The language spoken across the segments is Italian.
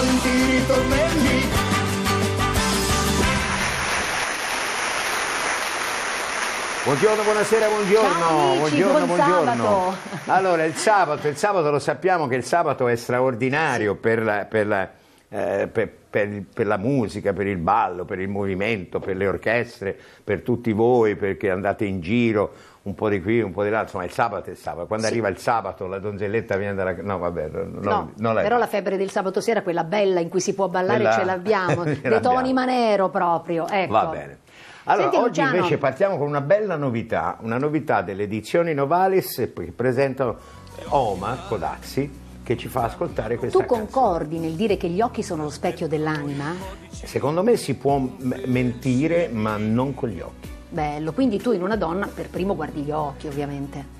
tanti ritornelli. Buongiorno, buonasera, buongiorno. Ciao amici, buongiorno. Sabato. Allora, il sabato lo sappiamo che il sabato è straordinario, sì, per la musica, per il ballo, per il movimento, per le orchestre, per tutti voi, perché andate in giro un po' di qui, un po' di là, insomma il sabato è il sabato. Quando sì, arriva il sabato la donzelletta viene dalla... No, vabbè, non però la febbre del sabato sera, quella bella in cui si può ballare, ce l'abbiamo, dei Toni Manero proprio, ecco. Va bene. Allora, senti, oggi invece partiamo con una bella novità, delle edizioni Novalis che presentano Omar Codazzi, che ci fa ascoltare questa canzone. Tu concordi nel dire che gli occhi sono lo specchio dell'anima? Secondo me si può mentire, ma non con gli occhi. Bello, quindi tu in una donna per primo guardi gli occhi, ovviamente.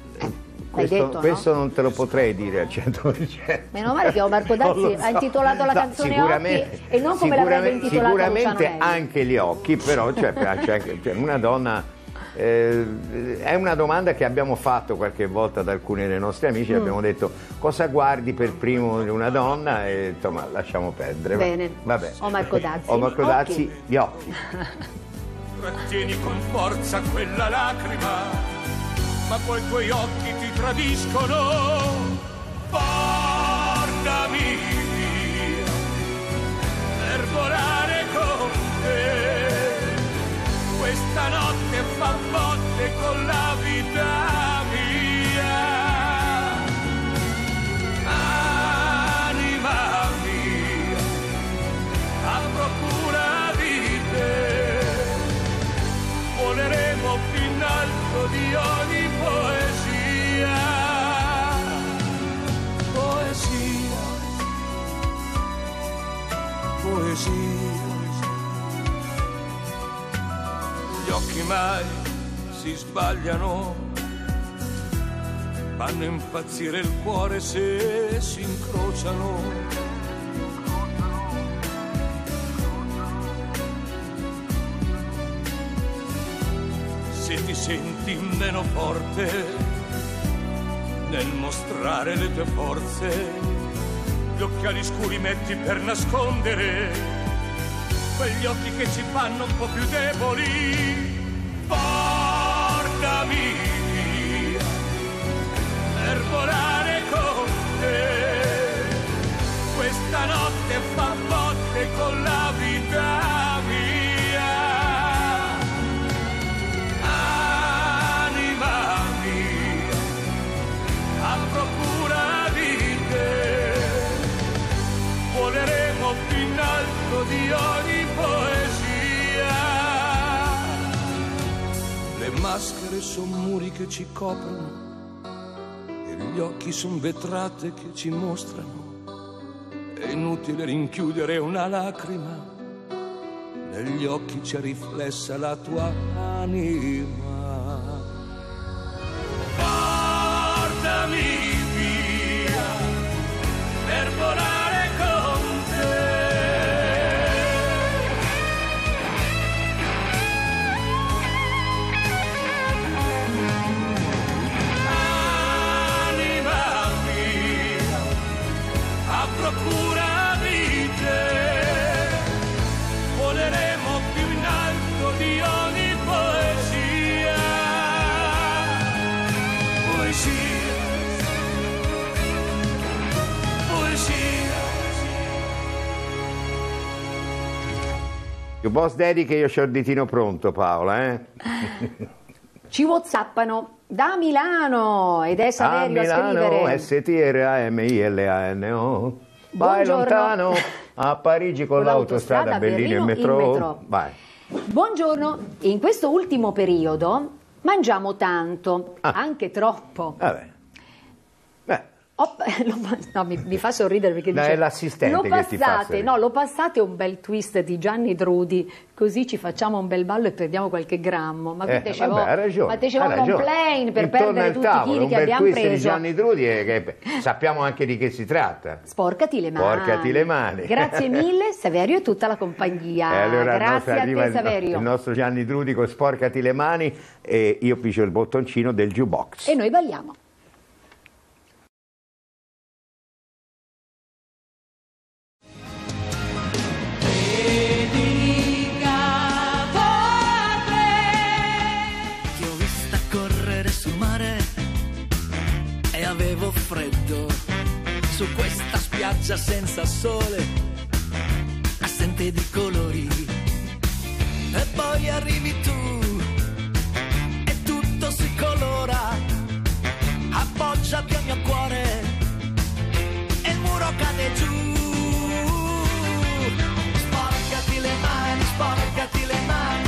Questo no? Non te lo potrei dire al 100%. Meno male che Omar Codazzi ha intitolato la canzone Occhi e non come l'avrebbe intitolata Luciano Nelli. Sicuramente anche gli occhi, però cioè, piace anche, cioè, una donna... è una domanda che abbiamo fatto qualche volta ad alcuni dei nostri amici, abbiamo detto cosa guardi per primo di una donna e insomma lasciamo perdere. Bene, vabbè. Omar Codazzi. Omar Codazzi, okay. Gli occhi. Trattieni con forza quella lacrima, ma poi i tuoi occhi ti tradiscono. Portami via per volare con te. Questa notte fa botte con la vita mia, anima mia, avrò cura di te, voleremo più in alto di ogni poesia, poesia, poesia. Gli occhi mai si sbagliano, fanno impazzire il cuore se si incrociano. Se ti senti meno forte nel mostrare le tue forze, gli occhiali scuri metti per nascondere quegli occhi che ci fanno un po' più deboli. Portami via per volare con te, questa notte fa botte con la vita mia, anima mia, avrò cura di te, voleremo più in alto di ogni. Le maschere son muri che ci coprono e gli occhi son vetrate che ci mostrano. È inutile rinchiudere una lacrima, negli occhi c'è riflessa la tua anima. Portami via per volare con te. Procura di te, voleremo più in alto di ogni poesia, poesia, poesia. You boss daddy, che io c'ho il ditino pronto, Paola, eh? Ci whatsappano da Milano ed è Saverio a scrivere. STRAMILANO. Vai lontano a Parigi con l'autostrada, a Berlino e il metro. Vai. Buongiorno, in questo ultimo periodo mangiamo tanto, anche troppo. Vabbè. No, mi fa sorridere perché dice, è l'assistente che ti fa sorridere. No, lo passate un bel twist di Gianni Drudi, così ci facciamo un bel ballo e perdiamo qualche grammo. Ma te ce vuole un complain per perdere tutti i chili che abbiamo preso. Un bel twist di Gianni Drudi, che sappiamo anche di che si tratta. Sporcati le mani. Sporcati le mani. Grazie mille Saverio e tutta la compagnia. Allora, grazie a te Saverio. Il nostro Gianni Drudi con Sporcati le mani e io piccio il bottoncino del jukebox. E noi balliamo. su questa spiaggia senza sole, assente di colori. E poi arrivi tu e tutto si colora. Appoggiati al mio cuore e il muro cade giù. Sporcati le mani, sporcati le mani.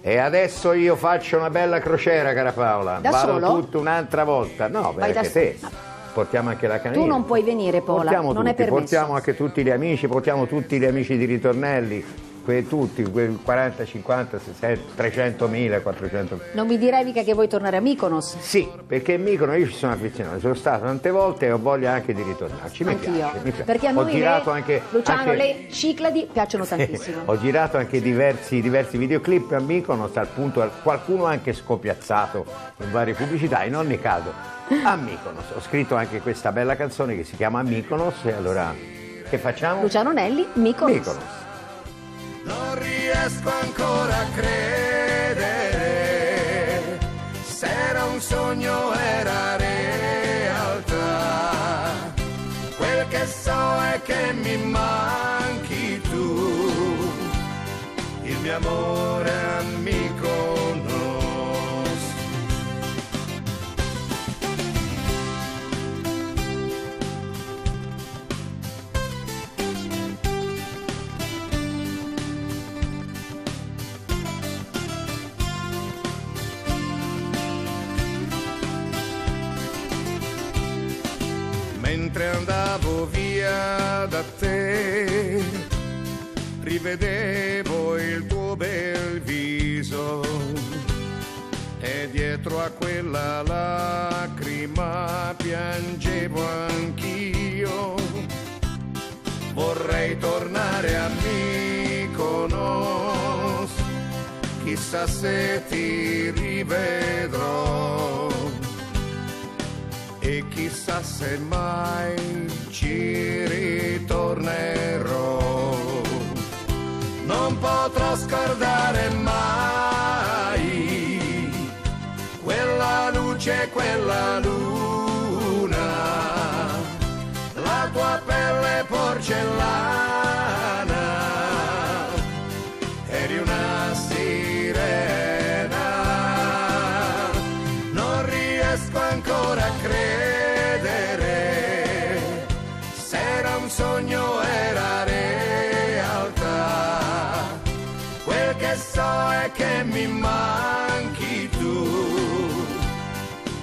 E adesso io faccio una bella crociera, cara Paola. Da vado solo? Tutta un'altra volta. No, vai da te. Portiamo anche la canina. Tu non puoi venire, Paola. Portiamo non tutti. È permesso. Portiamo anche tutti gli amici, portiamo tutti gli amici di Ritornelli. Tutti, 40, 50, 60, 300.000, 400.000. Non mi direi mica che vuoi tornare a Mykonos? Sì, perché in Mykonos io ci sono affezionato, sono stato tante volte e ho voglia anche di ritornarci. Anch'io, perché a noi ho girato anche, Luciano, le Cicladi piacciono tantissimo. Ho girato anche diversi videoclip a Mykonos, al punto qualcuno anche scopiazzato in varie pubblicità, in ogni caso a Mykonos. Ho scritto anche questa bella canzone che si chiama Mykonos e allora che facciamo? Luciano Nelli, Mykonos. Mykonos. Non riesco ancora a credere, se era un sogno era realtà, quel che so è che mi manchi tu, il mio amore a Mykonos. Mentre andavo via da te, rivedevo il tuo bel viso e dietro a quella lacrima piangevo anch'io. Vorrei tornare a Mykonos, chissà se ti rivedrò. E chissà se mai ci ritornerò. Non potrò scordare mai quella luce, quella luna, la tua pelle porcellana, eri una sirena. Non riesco ancora a credere, un sogno era realtà. Quel che so è che mi manchi tu,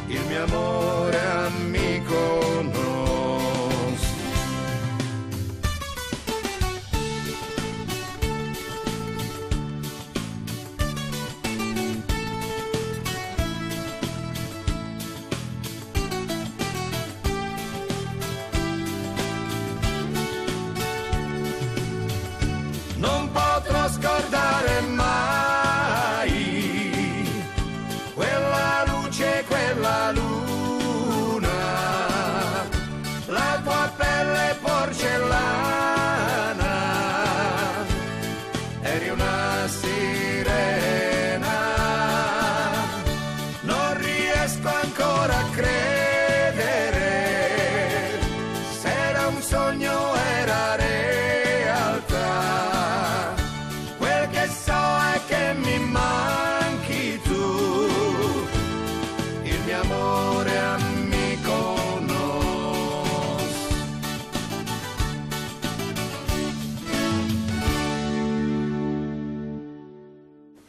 il mio amore a Mykonos. Non potrò scordare mai quella luce, quella luna, la tua pelle porcellana, eri una sirena. Non riesco ancora a credere, se era un sogno era realtà.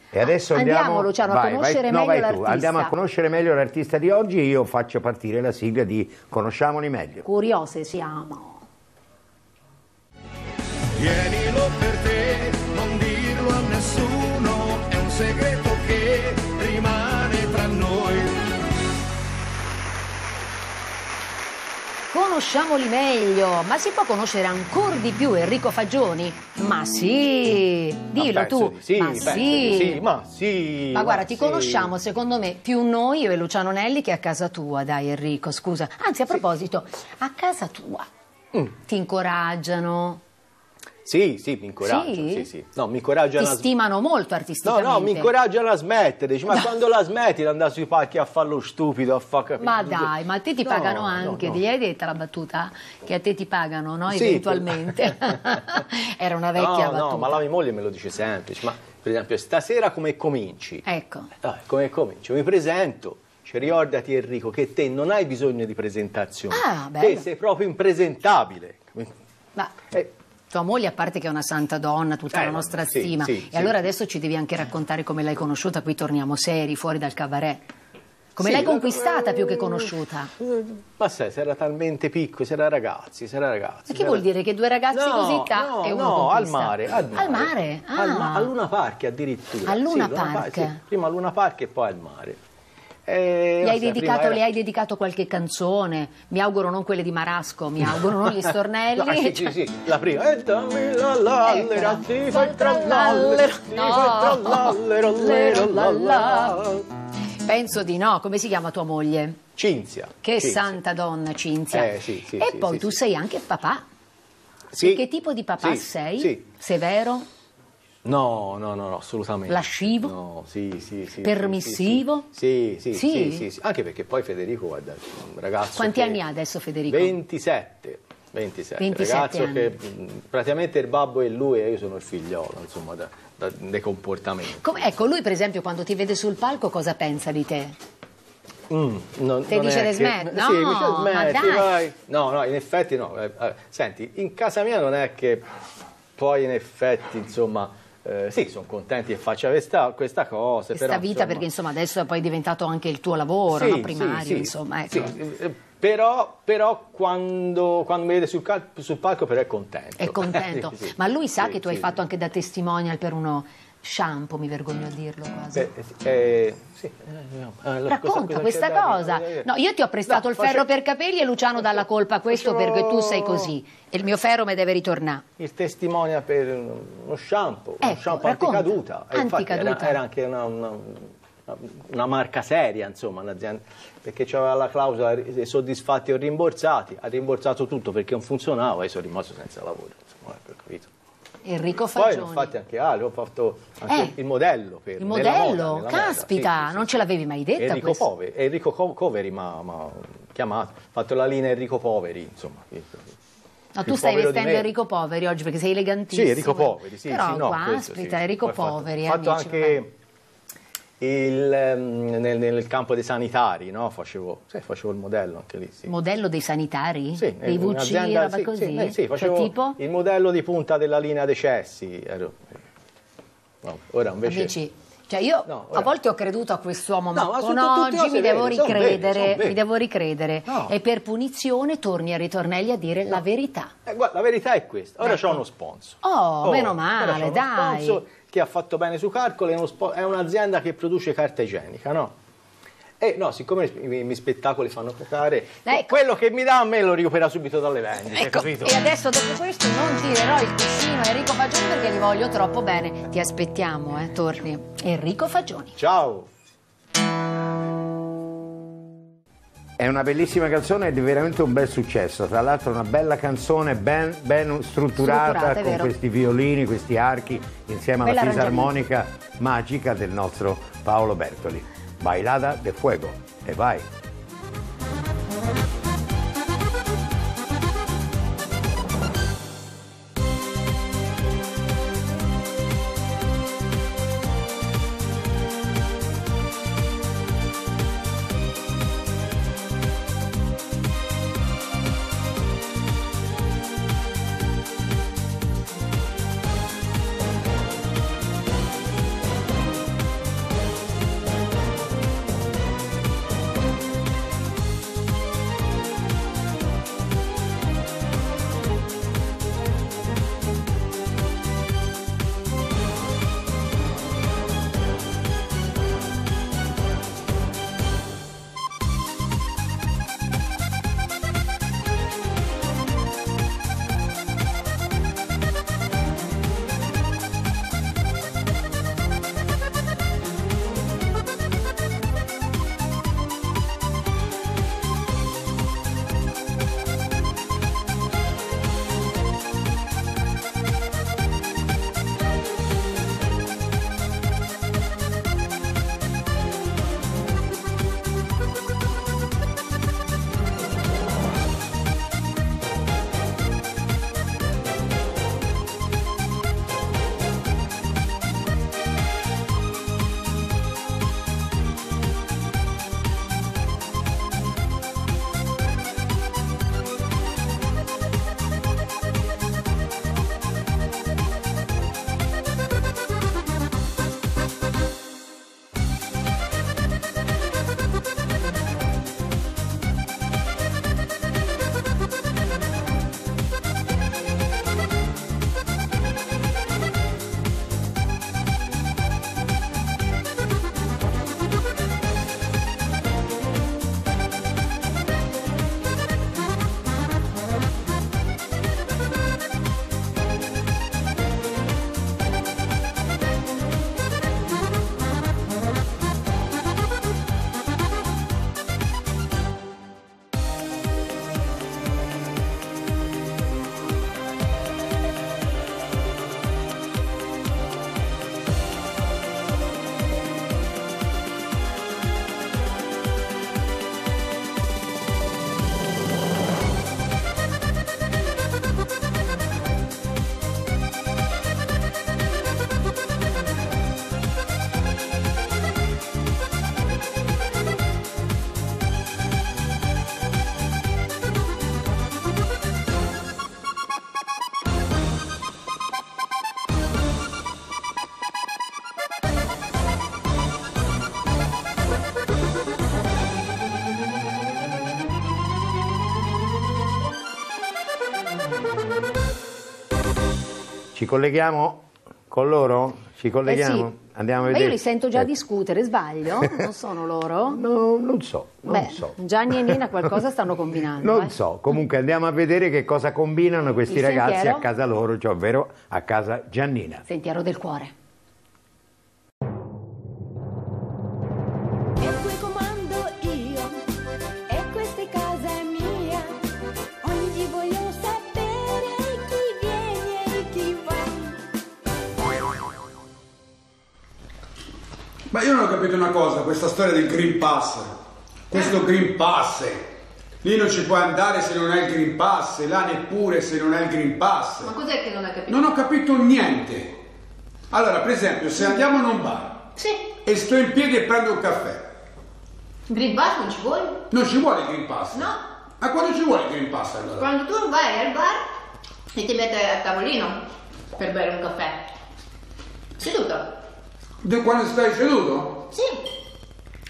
E adesso andiamo Luciano, a conoscere meglio l'artista. Andiamo a conoscere meglio l'artista di oggi e io faccio partire la sigla di Conosciamoli meglio. Curiose siamo. Tienilo per te, non dirlo a nessuno, è un segreto che rimane tra noi. Conosciamoli meglio, ma si può conoscere ancora di più Enrico Faggioni? Ma sì, dillo tu, ma sì. Ma guarda, ti conosciamo secondo me più noi, io e Luciano Nelli, che a casa tua, dai Enrico, scusa. Anzi, a proposito, a casa tua ti incoraggiano? Sì, mi incoraggiano, sì. No, mi incoraggiano. Ti stimano molto artisticamente. No, mi incoraggiano a smettere, dici, ma quando la smetti di andare sui palchi a fare lo stupido, a far capire. Ma dai, ma a te ti pagano anche, gli hai detta la battuta? Che a te ti pagano, no? Sì, eventualmente. Era una vecchia battuta. No, ma la mia moglie me lo dice sempre, ma per esempio stasera come cominci? Ecco. Come cominci? Mi presento. Cioè, ricordati Enrico che te non hai bisogno di presentazioni. Ah, bello. Te sei proprio impresentabile. Ma... tua moglie, a parte che è una santa donna, tutta la nostra stima, e allora adesso ci devi anche raccontare come l'hai conosciuta, qui torniamo seri, fuori dal cabaret. Come l'hai conquistata più che conosciuta? Ma sai, se era talmente piccolo, se era ragazzi, E che vuol dire che due ragazzi così e uno conquista? al mare. Ah. A Luna Park addirittura. A Luna Park? Sì, prima a Luna Park e poi al mare. Le hai dedicato qualche canzone? Mi auguro non quelle di Marasco, mi auguro non gli stornelli. Sì, la prima. Dammi la lallera, ti fai trallallero, ti fai trallallero. Penso di no. Come si chiama tua moglie? Cinzia. Che santa donna, Cinzia. E poi tu sei anche papà. Sì. E che tipo di papà sei? Sì. Severo? No, assolutamente. Lascivo? No, sì. Permissivo? Sì. Anche perché poi Federico, guarda, un ragazzo. Quanti anni ha adesso Federico? 27. Ragazzo anni. Che praticamente il babbo è lui e io sono il figliolo, insomma, dei comportamenti. Ecco, lui per esempio quando ti vede sul palco cosa pensa di te? Te dice le smetti? No, sì, smetti, vai. No, in effetti no. Senti, in casa mia non è che poi in effetti, insomma... sì, sono contenti che faccia questa cosa. Questa vita, insomma, perché insomma adesso è poi diventato anche il tuo lavoro, primario, insomma. Ecco. Sì, però quando mi vede sul palco però è contento. È contento. Sì. Ma lui sa che tu hai fatto anche da testimonial per uno shampoo, mi vergogno a dirlo quasi. Racconta questa cosa. No, io ti ho prestato il ferro per capelli e Luciano dà la colpa a questo perché tu sei così e il mio ferro mi deve ritornare. Il testimonial per uno shampoo, uno shampoo anticaduta. Era anche una marca seria, insomma, un'azienda, perché c'aveva la clausola soddisfatti o rimborsati. Ha rimborsato tutto perché non funzionava e sono rimasto senza lavoro, insomma, capito? Enrico Faggioni. Poi ho fatto anche il modello. Il modello? Moda, caspita, non ce l'avevi mai detta Enrico questo? Enrico Poveri mi ha chiamato, ho fatto la linea Enrico Poveri, insomma. No, tu stai vestendo Enrico Poveri oggi perché sei elegantissimo. Sì, Enrico Poveri, però, caspita, Enrico Poveri, ho fatto anche... nel campo dei sanitari, no? facevo il modello anche lì. Sì. Modello dei sanitari? Sì, dei VC, roba così? Sì, facevo tipo? Il modello di punta della linea dei cessi. No, ora invece... Amici, cioè io a volte ho creduto a quest'uomo, ma con oggi mi devo ricredere. No. E per punizione torni a RitorNelli a dire la verità. Guarda, la verità è questa. Ora c'ho uno sponsor. Oh, meno male, dai. Sponsor che ha fatto bene su Carcole, è un'azienda che produce carta igienica, no? E no, siccome i miei spettacoli fanno cocare, ecco, quello che mi dà a me lo recupera subito dalle vendite, ecco, capito? E adesso dopo questo non tirerò il cuscino a Enrico Faggioni perché li voglio troppo bene. Ti aspettiamo, torni. Enrico Faggioni. Ciao! È una bellissima canzone ed è veramente un bel successo, tra l'altro una bella canzone ben strutturata con questi violini, questi archi, insieme alla fisarmonica magica del nostro Paolo Bertoli. Bailada de Fuego, e vai! Ci colleghiamo con loro? Ci colleghiamo? Sì. Andiamo a vedere. Ma io li sento già discutere, sbaglio? Non sono loro? No, non so. Gianni e Nina qualcosa stanno combinando. Non so, comunque andiamo a vedere che cosa combinano questi ragazzi a casa loro, cioè ovvero a casa Giannina. Sentiero del cuore. Ma io non ho capito una cosa, questa storia del Green Pass, questo Green Pass, lì non ci puoi andare se non hai il Green Pass, là neppure se non hai il Green Pass. Ma cos'è che non hai capito? Non ho capito niente. Allora, per esempio, se andiamo in un bar, sì, e sto in piedi e prendo un caffè. Green Pass non ci vuole? Non ci vuole il Green Pass? No. Ma quando ci vuole il Green Pass allora? Quando tu vai al bar e ti metti a tavolino per bere un caffè. Seduto. Di quando stai seduto? Sì.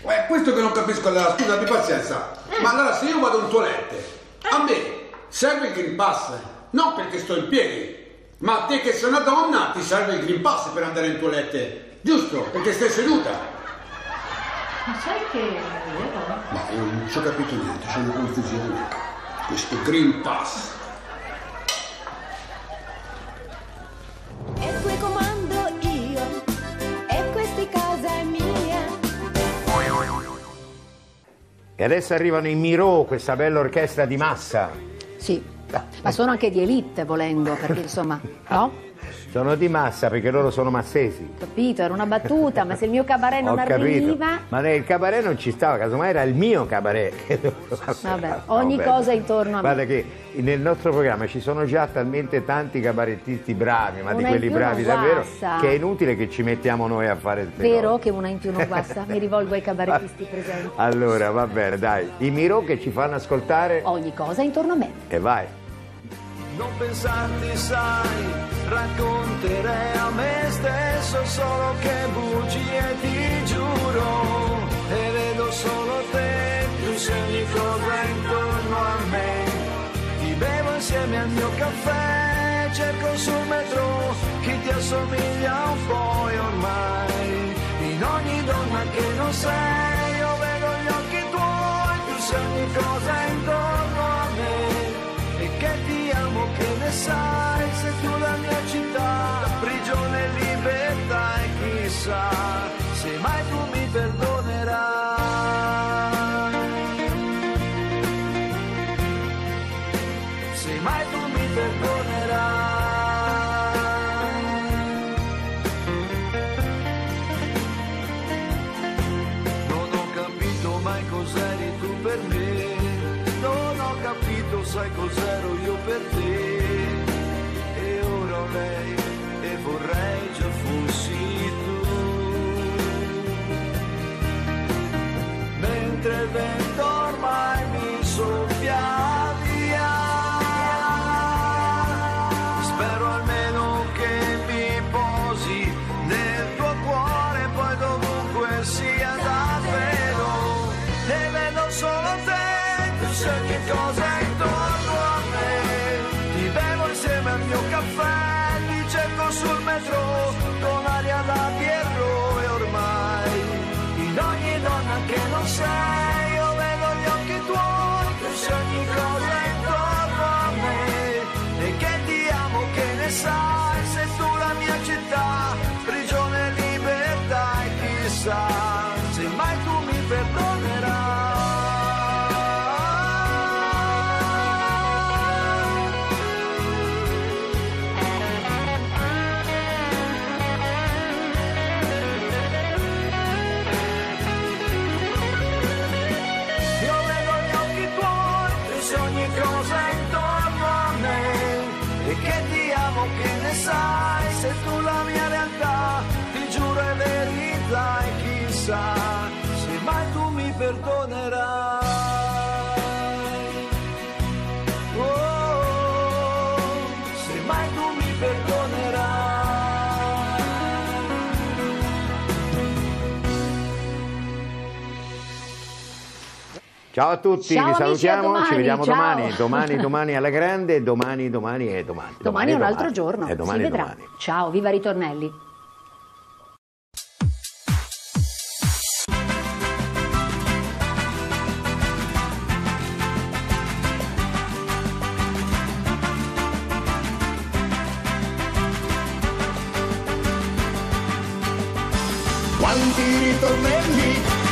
Questo che non capisco, allora scusa, abbi pazienza. Ma allora se io vado in toilette, a me serve il Green Pass? Non perché sto in piedi, ma a te che sei una donna ti serve il Green Pass per andare in toilette, giusto? Perché stai seduta. Ma sai che è vero? Ma io non ci ho capito niente, c'è una confusione. Questo Green Pass. E poi comando io, e questa casa è mia. E adesso arrivano i Mirò, questa bella orchestra di massa. Sì, ma sono anche di elite volendo, perché insomma, no? Sono di massa perché loro sono massesi. Capito, era una battuta, ma se il mio cabaret non arriva... Ma nel cabaret non ci stava, casomai era il mio cabaret. Vabbè, ogni cosa intorno a me. Guarda che nel nostro programma ci sono già talmente tanti cabarettisti bravi, ma di quelli bravi davvero, che è inutile che ci mettiamo noi a fare il tempo. Vero che una in più non guasta? Mi rivolgo ai cabarettisti presenti. Allora, va bene, dai. I Mirò che ci fanno ascoltare... Ogni cosa intorno a me. E vai. Non pensarti, sai, racconterei a me stesso solo che bugie, ti giuro. E vedo solo te, tu sei ogni cosa intorno a me. Ti bevo insieme al mio caffè, cerco sul metro chi ti assomiglia un po' e ormai. In ogni donna che non sei, io vedo gli occhi tuoi, tu sei ogni cosa intorno a me. Che ne sai se tu la mia città, prigione e libertà, e chissà se mai tu mi perdonerai, se mai tu mi perdonerai. Non ho capito mai cos'eri tu per me, non ho capito sai cos'ero io per te, e ora ho lei e vorrei già fossi tu. Mentre il vento ormai mi soffia via, spero almeno che mi posi nel tuo cuore, poi dovunque sia davvero, e vedo solo te, tu sai che cosa è intorno a me, ti bevo insieme al mio caffè, ti cerco sul metro, con aria da Pierrot e ormai, in ogni donna che non sei, io vedo gli occhi tuoi, tu sei ogni cosa intorno a me, e che ti amo che ne sai, sei tu la mia città, prigione e libertà, e chissà, se mai tu mi perdonerai. Sai, se tu la mia realtà, ti giuro è verità e chissà, se mai tu mi perdonerai, oh, se mai tu mi perdonerai. Ciao a tutti, ciao, vi salutiamo, domani, ci vediamo domani alla grande, domani. Domani è un altro giorno, si vedrà. Domani. Ciao, viva RitorNelli. Quanti ritornelli?